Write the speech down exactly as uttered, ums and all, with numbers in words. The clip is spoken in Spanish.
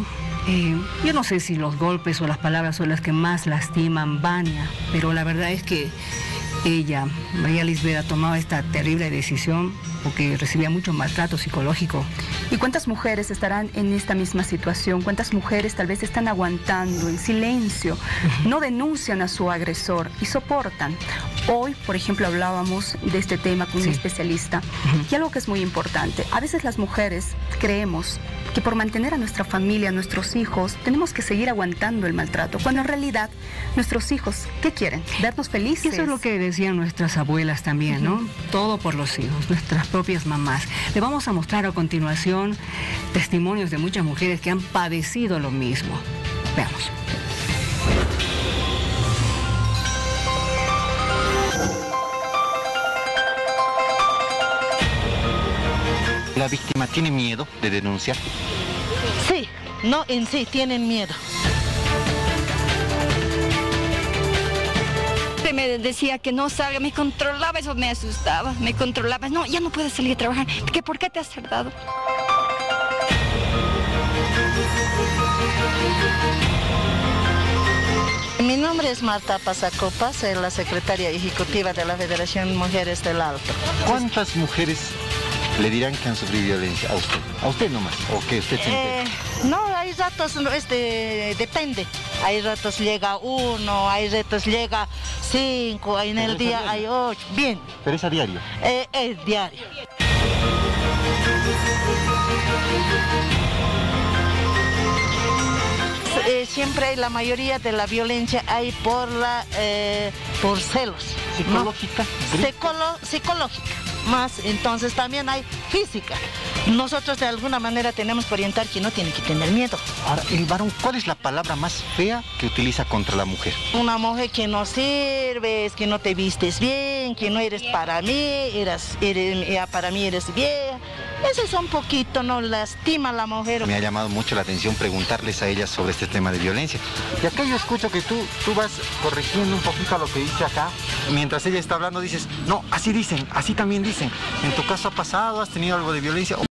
situación. Eh, yo no sé si los golpes o las palabras son las que más lastiman, Vania, pero la verdad es que ella, María Lisbeth, ha tomado esta terrible decisión porque recibía mucho maltrato psicológico. ¿Y cuántas mujeres estarán en esta misma situación? ¿Cuántas mujeres tal vez están aguantando en silencio? No denuncian a su agresor y soportan. Hoy, por ejemplo, hablábamos de este tema con sí. un especialista. Y algo que es muy importante, a veces las mujeres creemos que por mantener a nuestra familia, a nuestros hijos, tenemos que seguir aguantando el maltrato, cuando en realidad nuestros hijos, ¿qué quieren? Vernos felices. Y eso es lo que decían nuestras abuelas también, ¿no? Uh-huh. Todo por los hijos, nuestras propias mamás. Le vamos a mostrar a continuación testimonios de muchas mujeres que han padecido lo mismo. Veamos. ¿La víctima tiene miedo de denunciar? Sí, no en sí, tienen miedo. Me decía que no salga, me controlaba, eso me asustaba, me controlaba. No, ya no puedes salir a trabajar, ¿que por qué te has tardado? Mi nombre es Marta Pasacopas, soy la secretaria ejecutiva de la Federación de Mujeres del Alto. ¿Cuántas mujeres le dirán que han sufrido violencia a usted? ¿A usted nomás? ¿O que usted se eh, No, hay ratos, este, depende. Hay ratos llega uno, hay ratos llega cinco, en el día hay ocho. Bien. ¿Pero es a diario? Eh, es diario. Eh, siempre hay la mayoría de la violencia hay por, la, eh, por celos. ¿Psicológica? ¿No? Psicolo, psicológica. Más, entonces también hay física. Nosotros de alguna manera tenemos que orientar que no tiene que tener miedo. Ahora, el varón, ¿cuál es la palabra más fea que utiliza contra la mujer? Una mujer que no sirves, que no te vistes bien, que no eres para mí, eres, eres, para mí eres vieja. Eso es un poquito, no lastima a la mujer. Me ha llamado mucho la atención preguntarles a ellas sobre este tema de violencia. Y acá yo escucho que tú, tú vas corrigiendo un poquito a lo que dice acá. Mientras ella está hablando dices, no, así dicen, así también dicen. ¿En tu caso ha pasado? ¿Has tenido algo de violencia?